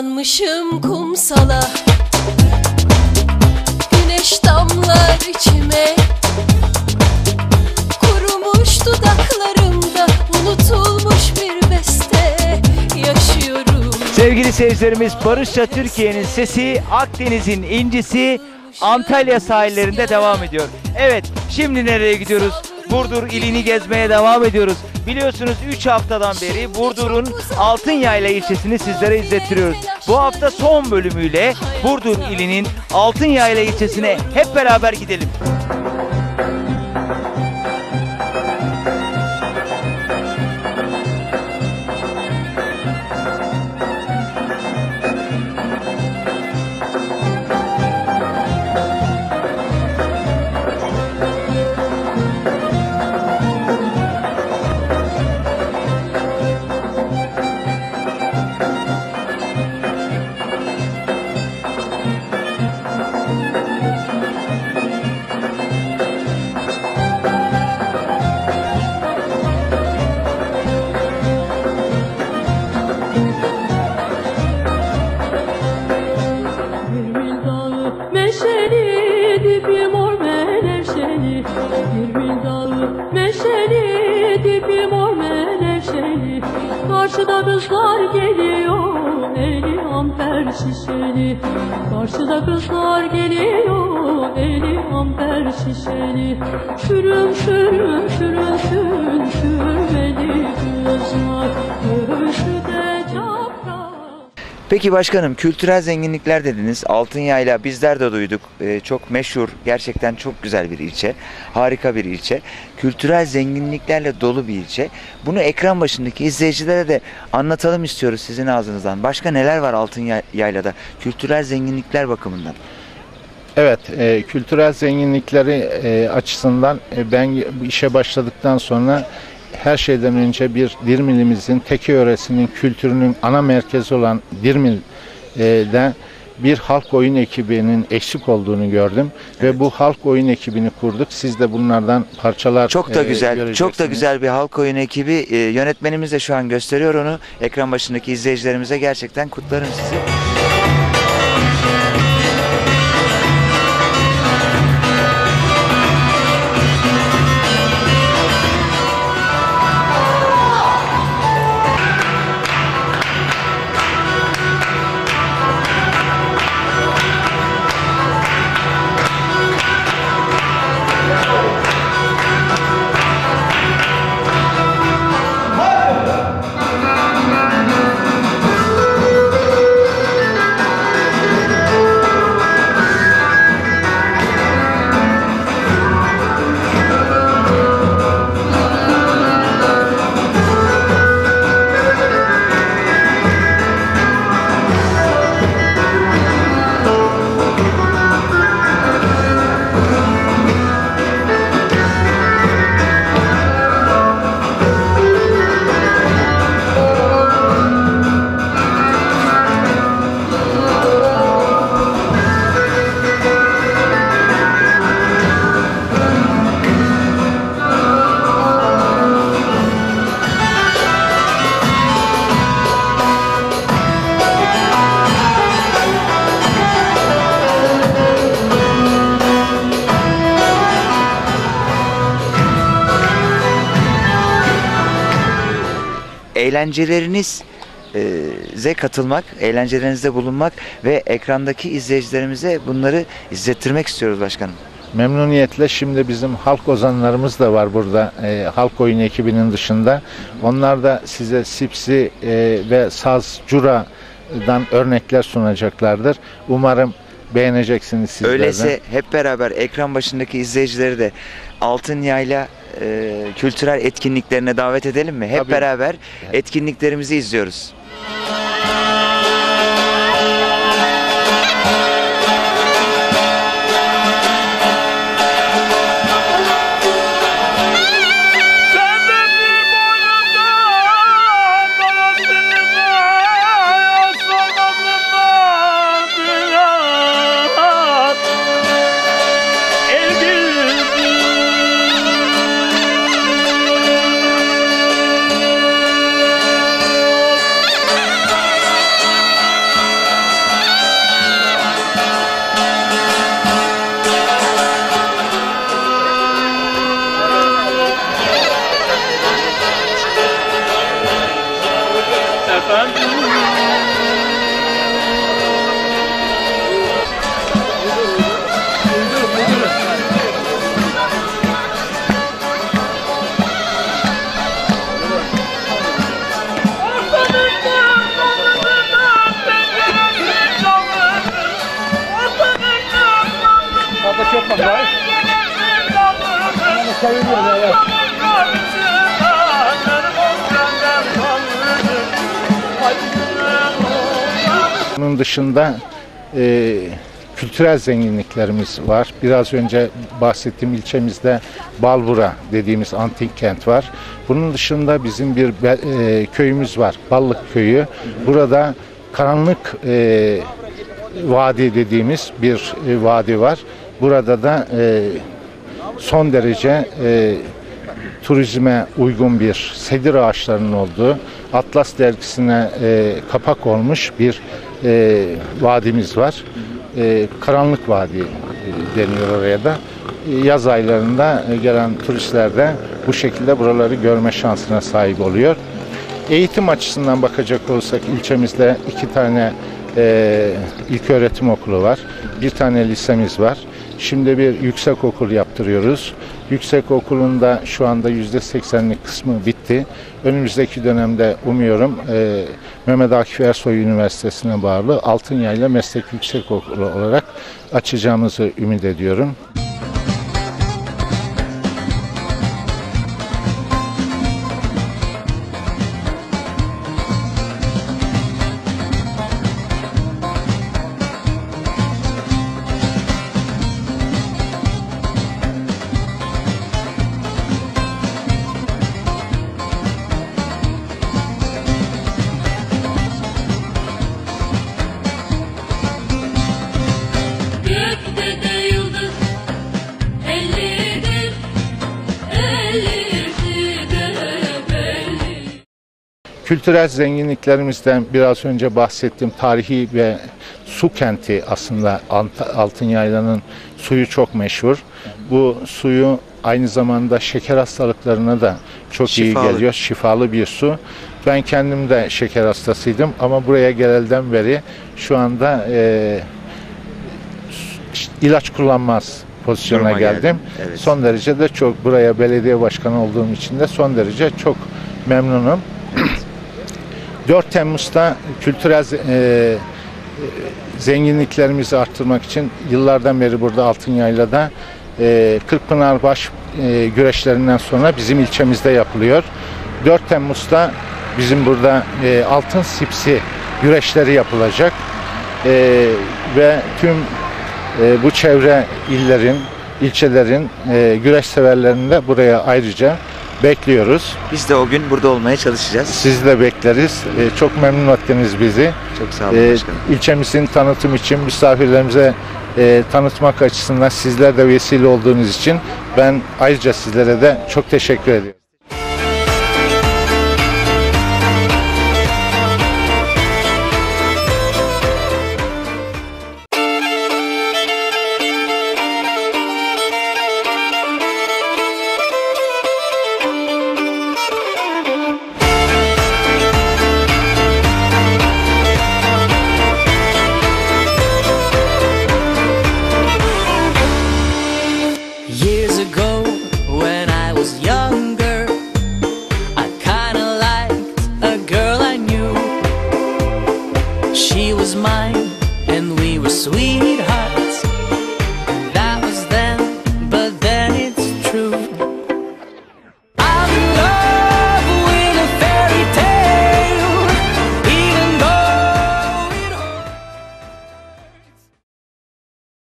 Yaslanmışım kumsala, güneş damlar içime, kurumuş dudaklarımda unutulmuş bir beste yaşıyorum. Sevgili seyircilerimiz, Barışça Türkiye'nin sesi, Akdeniz'in incisi Antalya sahillerinde devam ediyor. Evet, şimdi nereye gidiyoruz? Burdur ilini gezmeye devam ediyoruz. Biliyorsunuz 3 haftadan beri Burdur'un Altınyayla ilçesini sizlere izlettiriyoruz. Bu hafta son bölümüyle Burdur ilinin Altınyayla ilçesine hep beraber gidelim. Dirmil dalı meşeli, dibi mor menevşeli. Karşıda kızlar geliyor, eli amper şişeli. Karşıda kızlar geliyor, eli amper şişeli. Sürün sürün sürün sürün sürmeli kızlar, göğsü de çapraz. Peki başkanım, kültürel zenginlikler dediniz. Altınyayla bizler de duyduk. Çok meşhur, gerçekten çok güzel bir ilçe. Harika bir ilçe. Kültürel zenginliklerle dolu bir ilçe. Bunu ekran başındaki izleyicilere de anlatalım istiyoruz sizin ağzınızdan. Başka neler var Altınyayla kültürel zenginlikler bakımından? Evet, kültürel zenginlikleri açısından ben işe başladıktan sonra her şeyden önce bir Dirmilimizin, Teke yöresinin kültürünün ana merkezi olan Dirmil'de bir halk oyun ekibinin eksik olduğunu gördüm. Evet. Ve bu halk oyun ekibini kurduk. Siz de bunlardan parçalar çok da güzel, çok da güzel bir halk oyun ekibi. Yönetmenimiz de şu an gösteriyor onu. Ekran başındaki izleyicilerimize gerçekten kutlarım sizi. Eğlencelerinize katılmak, eğlencelerinizde bulunmak ve ekrandaki izleyicilerimize bunları izlettirmek istiyoruz başkanım. Memnuniyetle. Şimdi bizim halk ozanlarımız da var burada, halk oyun ekibinin dışında. Onlar da size Sipsi ve Saz Cura'dan örnekler sunacaklardır. Umarım beğeneceksiniz sizlerden. Öyleyse hep beraber ekran başındaki izleyicileri de Altınyayla kültürel etkinliklerine davet edelim mi? Hep tabii beraber etkinliklerimizi izliyoruz. Bunun dışında kültürel zenginliklerimiz var. Biraz önce bahsettiğim ilçemizde Balbura dediğimiz antik kent var. Bunun dışında bizim bir köyümüz var, Ballık köyü. Burada Karanlık Vadi dediğimiz bir vadi var. Burada da son derece turizme uygun bir sedir ağaçlarının olduğu, Atlas dergisine kapak olmuş bir vadimiz var. Karanlık Vadi deniyor oraya da. Yaz aylarında gelen turistler de bu şekilde buraları görme şansına sahip oluyor. Eğitim açısından bakacak olursak ilçemizde 2 tane ilköğretim okulu var. 1 tane lisemiz var. Şimdi bir yüksekokul yaptırıyoruz. Yüksekokulunda şu anda %80'lik kısmı bitti. Önümüzdeki dönemde umuyorum Mehmet Akif Ersoy Üniversitesi'ne bağlı Altınyayla Meslek Yüksekokulu olarak açacağımızı ümit ediyorum. Kültürel zenginliklerimizden biraz önce bahsettiğim tarihi ve su kenti, aslında Altınyaylanın suyu çok meşhur. Bu suyu aynı zamanda şeker hastalıklarına da çok iyi geliyor. Şifalı bir su. Ben kendim de şeker hastasıydım ama buraya gelelden beri şu anda ilaç kullanmaz pozisyona geldim. Evet. Son derece de çok, buraya belediye başkanı olduğum için de son derece çok memnunum. 4 Temmuz'da kültürel zenginliklerimizi arttırmak için yıllardan beri burada Altınyaylı'da Kırkpınar baş güreşlerinden sonra bizim ilçemizde yapılıyor. 4 Temmuz'da bizim burada altın sipsi güreşleri yapılacak ve tüm bu çevre illerin, ilçelerin güreş severlerini de buraya ayrıca bekliyoruz. Biz de o gün burada olmaya çalışacağız. Sizi de bekleriz. Çok memnun ettiniz bizi. Çok sağ olun başkanım. İlçemizin tanıtım için, misafirlerimize tanıtmak açısından sizler de vesile olduğunuz için ben ayrıca sizlere de çok teşekkür ediyorum.